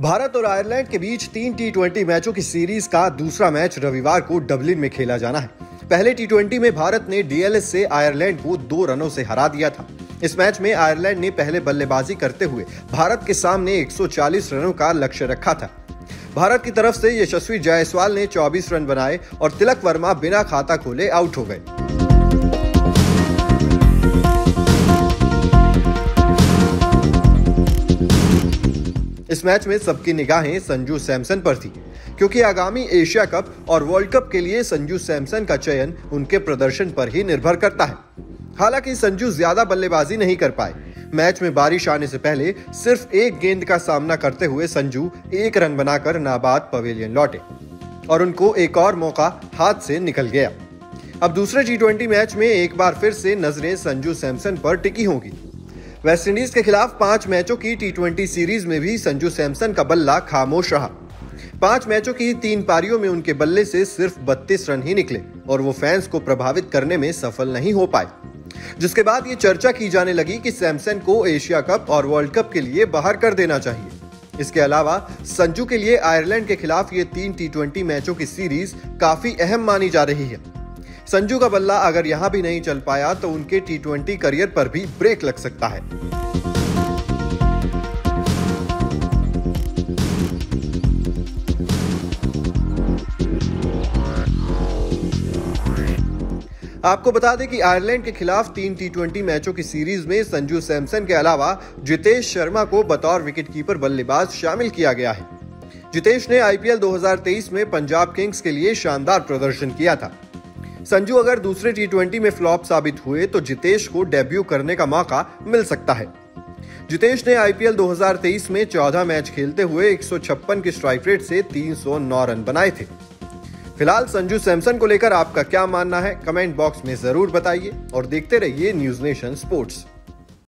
भारत और आयरलैंड के बीच 3 T20 मैचों की सीरीज का दूसरा मैच रविवार को डबलिन में खेला जाना है। पहले T20 में भारत ने DLS से आयरलैंड को 2 रनों से हरा दिया था। इस मैच में आयरलैंड ने पहले बल्लेबाजी करते हुए भारत के सामने 140 रनों का लक्ष्य रखा था। भारत की तरफ से यशस्वी जायसवाल ने 24 रन बनाए और तिलक वर्मा बिना खाता खोले आउट हो गए। इस मैच में सबकी निगाहें संजू सैमसन पर थी, क्योंकि आगामी एशिया कप और वर्ल्ड कप के लिए संजू सैमसन का चयन उनके प्रदर्शन पर ही निर्भर करता है। हालांकि संजू ज्यादा बल्लेबाजी नहीं कर पाए। मैच में बारिश आने से पहले सिर्फ एक गेंद का सामना करते हुए संजू 1 रन बनाकर नाबाद पवेलियन लौटे और उनको एक और मौका हाथ से निकल गया। अब दूसरे T20 मैच में एक बार फिर से नजरें संजू सैमसन पर टिकी होंगी। वेस्टइंडीज के खिलाफ 5 मैचों की T20 सीरीज में भी संजू सैमसन का बल्ला खामोश रहा। 5 मैचों की 3 पारियों में उनके बल्ले से सिर्फ 32 रन ही निकले और वो फैंस को प्रभावित करने में सफल नहीं हो पाए, जिसके बाद ये चर्चा की जाने लगी कि सैमसन को एशिया कप और वर्ल्ड कप के लिए बाहर कर देना चाहिए। इसके अलावा संजू के लिए आयरलैंड के खिलाफ ये 3 T20 मैचों की सीरीज काफी अहम मानी जा रही है। संजू का बल्ला अगर यहां भी नहीं चल पाया तो उनके T20 करियर पर भी ब्रेक लग सकता है। आपको बता दें कि आयरलैंड के खिलाफ 3 T20 मैचों की सीरीज में संजू सैमसन के अलावा जितेश शर्मा को बतौर विकेटकीपर बल्लेबाज शामिल किया गया है। जितेश ने IPL 2023 में पंजाब किंग्स के लिए शानदार प्रदर्शन किया था। संजू अगर दूसरे T20 में फ्लॉप साबित हुए तो जितेश को डेब्यू करने का मौका मिल सकता है। जितेश ने IPL 2023 में 14 मैच खेलते हुए 156 की स्ट्राइक रेट से 309 रन बनाए थे। फिलहाल संजू सैमसन को लेकर आपका क्या मानना है, कमेंट बॉक्स में जरूर बताइए और देखते रहिए न्यूज नेशन स्पोर्ट्स।